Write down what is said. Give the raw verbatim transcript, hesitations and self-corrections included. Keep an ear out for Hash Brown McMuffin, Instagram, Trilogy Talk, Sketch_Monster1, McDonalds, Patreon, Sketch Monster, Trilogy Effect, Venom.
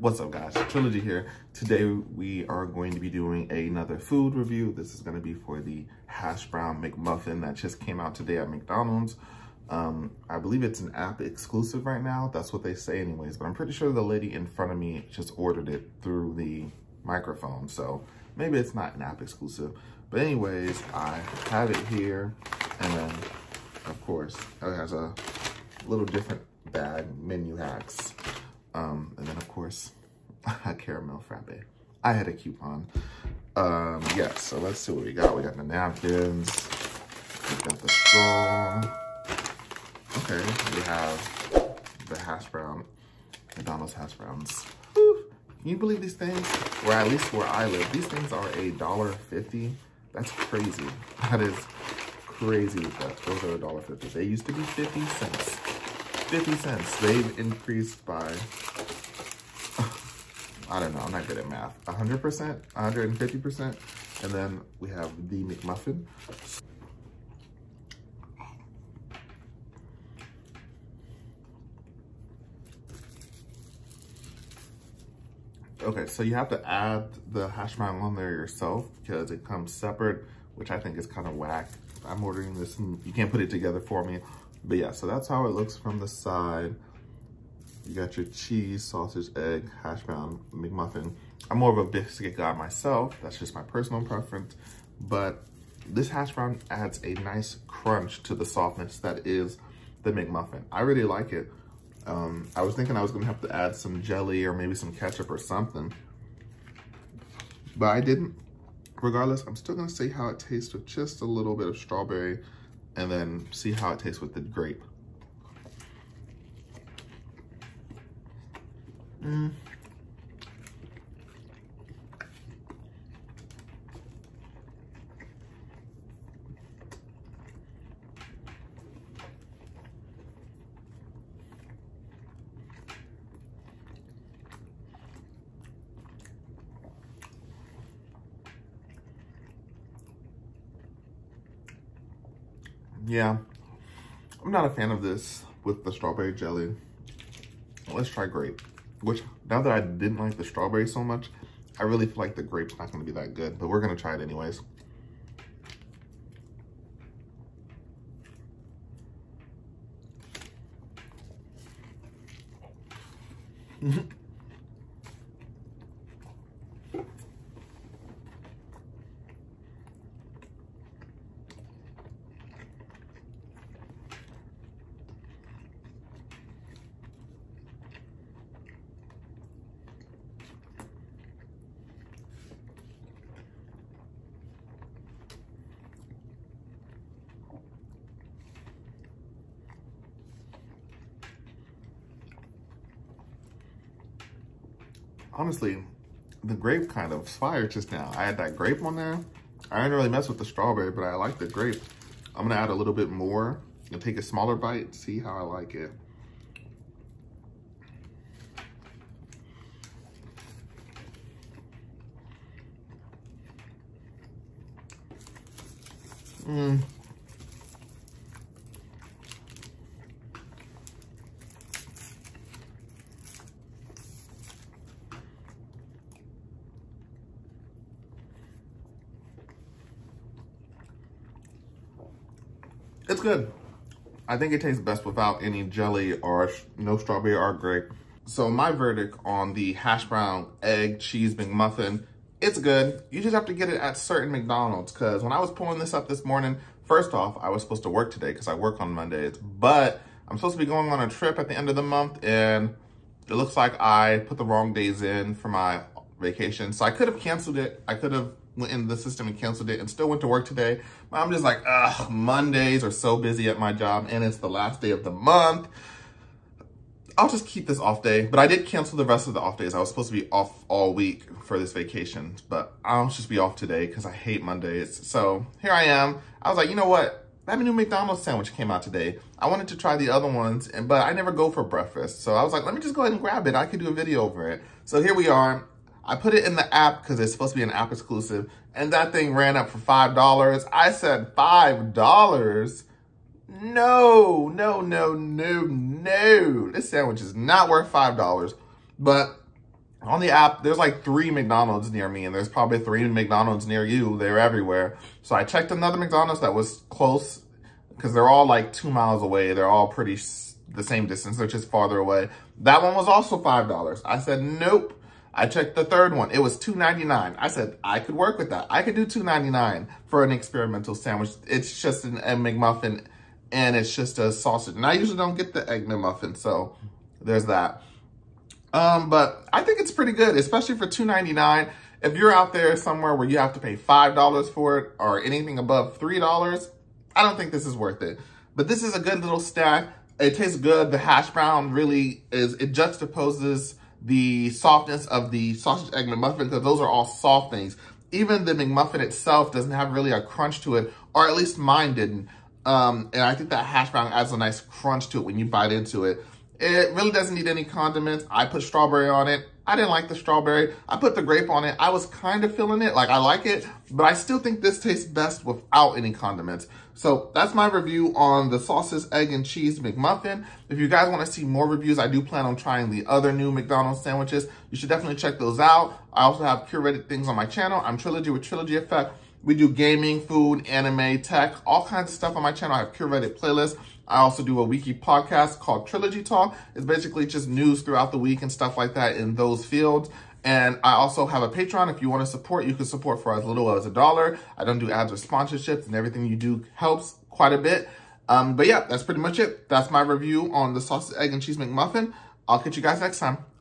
What's up guys, Trilogy here. Today we are going to be doing another food review. This is going to be for the Hash Brown McMuffin that just came out today at McDonald's. Um, I believe it's an app exclusive right now. That's what they say anyways, but I'm pretty sure the lady in front of me just ordered it through the microphone. So maybe it's not an app exclusive, but anyways, I have it here. And then of course it has a little different bag, menu hacks. Um, and then of course, a caramel frappe. I had a coupon. Um, yeah, so let's see what we got. We got the napkins, we got the straw. Okay, we have the hash brown, McDonald's hash browns. Woo! Can you believe these things? Or at least where I live, these things are a dollar fifty. That's crazy. That is crazy that those are a dollar fifty. They used to be fifty cents. fifty cents. They've increased by, I don't know, I'm not good at math. one hundred percent, one hundred fifty percent. And then we have the McMuffin. Okay, so you have to add the hash brown on there yourself because it comes separate, which I think is kind of whack. I'm ordering this and you can't put it together for me. But yeah, so that's how it looks from the side. You got your cheese, sausage, egg, hash brown, McMuffin. I'm more of a biscuit guy myself. That's just my personal preference. But this hash brown adds a nice crunch to the softness that is the McMuffin. I really like it. Um, I was thinking I was gonna have to add some jelly or maybe some ketchup or something, but I didn't. Regardless, I'm still gonna see how it tastes with just a little bit of strawberry and then see how it tastes with the grape. Mm. Yeah, I'm not a fan of this with the strawberry jelly. Let's try grape, which now that I didn't like the strawberry so much, I really feel like the grape's not gonna be that good, but we're gonna try it anyways. Honestly, the grape kind of fired just now. I had that grape on there. I didn't really mess with the strawberry, but I like the grape. I'm gonna add a little bit more and take a smaller bite, see how I like it. Mmm. It's good. I think it tastes best without any jelly or no strawberry or grape. So my verdict on the hash brown egg cheese McMuffin, it's good. You just have to get it at certain McDonald's, because when I was pulling this up this morning, first off, I was supposed to work today because I work on Mondays, but I'm supposed to be going on a trip at the end of the month and it looks like I put the wrong days in for my vacation. So I could have canceled it. I could have went in the system and canceled it and still went to work today. But I'm just like, ugh, Mondays are so busy at my job and it's the last day of the month. I'll just keep this off day. But I did cancel the rest of the off days. I was supposed to be off all week for this vacation, but I'll just be off today because I hate Mondays. So here I am. I was like, you know what? That new McDonald's sandwich came out today. I wanted to try the other ones, and but I never go for breakfast. So I was like, let me just go ahead and grab it. I could do a video over it. So here we are. I put it in the app because it's supposed to be an app exclusive, and that thing ran up for five dollars. I said, five dollars? No, no, no, no, no. This sandwich is not worth five dollars. But on the app, there's like three McDonald's near me, and there's probably three McDonald's near you. They're everywhere. So I checked another McDonald's that was close, because they're all like two miles away. They're all pretty s the same distance. They're just farther away. That one was also five dollars. I said, nope. I checked the third one. It was two ninety-nine. I said, I could work with that. I could do two ninety-nine for an experimental sandwich. It's just an, a McMuffin, and it's just a sausage. And I usually don't get the egg McMuffin, so there's that. Um, but I think it's pretty good, especially for two ninety-nine. If you're out there somewhere where you have to pay five dollars for it or anything above three dollars, I don't think this is worth it. But this is a good little snack. It tastes good. The hash brown really is, it juxtaposes the softness of the sausage egg McMuffin, because those are all soft things. Even the McMuffin itself doesn't have really a crunch to it, or at least mine didn't. Um, and I think that hash brown adds a nice crunch to it when you bite into it. It really doesn't need any condiments. I put strawberry on it. I didn't like the strawberry. I put the grape on it. I was kind of feeling it. Like, I like it, but I still think this tastes best without any condiments. So that's my review on the sausage, egg, and cheese McMuffin. If you guys want to see more reviews, I do plan on trying the other new McDonald's sandwiches. You should definitely check those out. I also have curated things on my channel. I'm Trilogy with Trilogy Effect. We do gaming, food, anime, tech, all kinds of stuff on my channel. I have curated playlists. I also do a weekly podcast called Trilogy Talk. It's basically just news throughout the week and stuff like that in those fields. And I also have a Patreon. If you want to support, you can support for as little as a dollar. I don't do ads or sponsorships, and everything you do helps quite a bit. Um, but yeah, that's pretty much it. That's my review on the sausage, egg, and cheese McMuffin. I'll catch you guys next time.